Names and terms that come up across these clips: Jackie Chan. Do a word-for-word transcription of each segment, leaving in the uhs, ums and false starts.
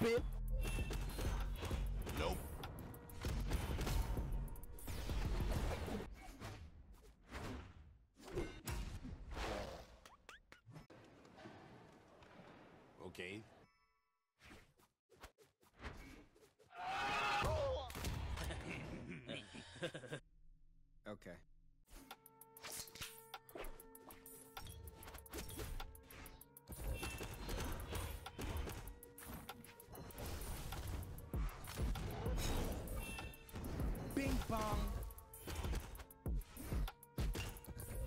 stupid? Nope. Okay. Okay. Bing bong.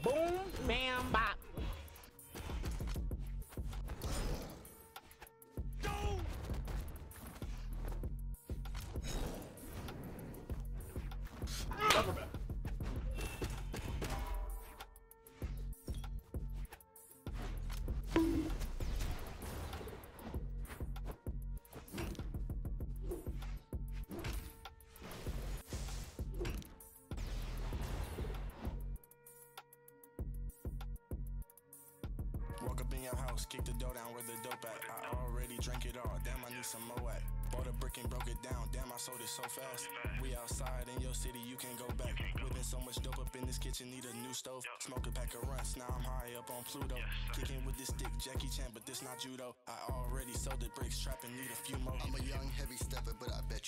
Boom, bam, bop. Walk up in your house, kick the door down, where the dope at? I already drank it all, damn, I need some more at. Bought a brick and broke it down, damn, I sold it so fast. We outside in your city, you can't go back. Whipping so much dope up in this kitchen, need a new stove. Smoke a pack of runs, now I'm high up on Pluto. Kicking with this stick, Jackie Chan, but this not judo. I already sold the bricks, trapping, need a few more. I'm a young heavy stepper, but I bet